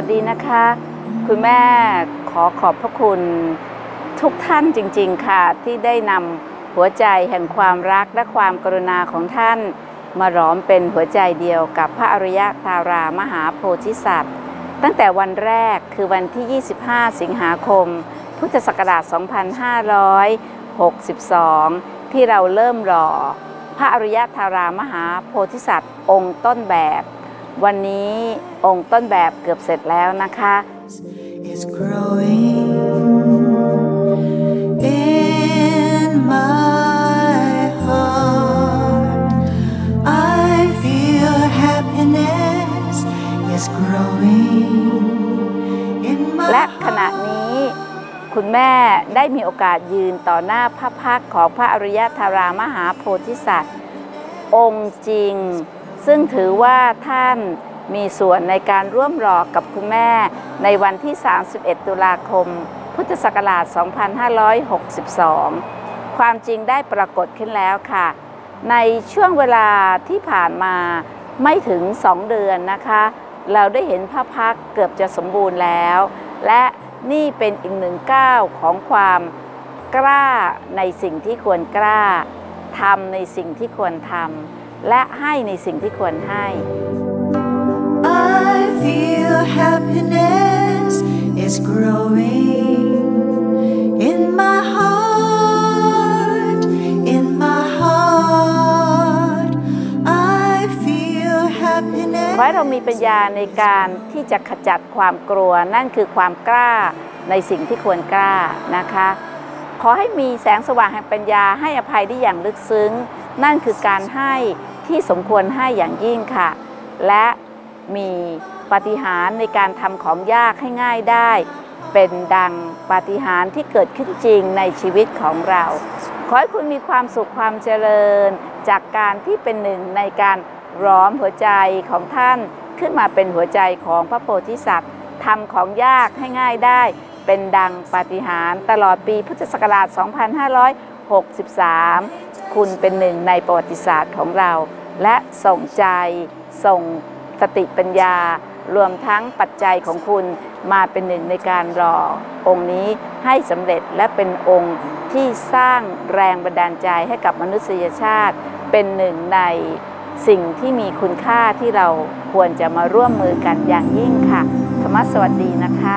วัสดีนะคะคุณแม่ขอขอบพระคุณทุกท่านจริงๆค่ะที่ได้นำหัวใจแห่งความรักและความกรุณาของท่านมาหลอมเป็นหัวใจเดียวกับพระอริยธารามหาโพธิสัตว์ตั้งแต่วันแรกคือวันที่25สิงหาคมพุทธศักราช2562ที่เราเริ่มหล่อพระอริยธารามหาโพธิสัตว์องค์ต้นแบบวันนี้องค์ต้นแบบเกือบเสร็จแล้วนะคะและขณะนี้คุณแม่ได้มีโอกาสยืนต่อหน้าพระพักตร์ของพระอริยธารามหาโพธิสัตว์องค์จริงซึ่งถือว่าท่านมีส่วนในการร่วมหล่อกับคุณแม่ในวันที่31ตุลาคมพุทธศักราช2562ความจริงได้ปรากฏขึ้นแล้วค่ะในช่วงเวลาที่ผ่านมาไม่ถึง2เดือนนะคะเราได้เห็นพระพักตร์เกือบจะสมบูรณ์แล้วและนี่เป็นอีกหนึ่งก้าวของความกล้าในสิ่งที่ควรกล้าทำในสิ่งที่ควรทำและให้ในสิ่งที่ควรให้ I feel happiness is growing in my heart in my heart I feel happiness ไว้เรามีปัญญาในการที่จะขจัดความกลัวนั่นคือความกล้าในสิ่งที่ควรกล้านะคะขอให้มีแสงสว่างแห่งปัญญาให้อภัยได้อย่างลึกซึ้งนั่นคือการให้ที่สมควรให้อย่างยิ่งค่ะและมีปาฏิหาริย์ในการทำของยากให้ง่ายได้เป็นดังปาฏิหาริย์ที่เกิดขึ้นจริงในชีวิตของเราขอให้คุณมีความสุขความเจริญจากการที่เป็นหนึ่งในการร้อมหัวใจของท่านขึ้นมาเป็นหัวใจของพระโพธิสัตว์ทำของยากให้ง่ายได้เป็นดังปาฏิหาริย์ตลอดปีพุทธศักราช2563คุณเป็นหนึ่งในประวัติศาสตร์ของเราและส่งใจส่งสติปัญญารวมทั้งปัจจัยของคุณมาเป็นหนึ่งในการหล่อองค์นี้ให้สำเร็จและเป็นองค์ที่สร้างแรงบันดาลใจให้กับมนุษยชาติเป็นหนึ่งในสิ่งที่มีคุณค่าที่เราควรจะมาร่วมมือกันอย่างยิ่งค่ะธรรมะสวัสดีนะคะ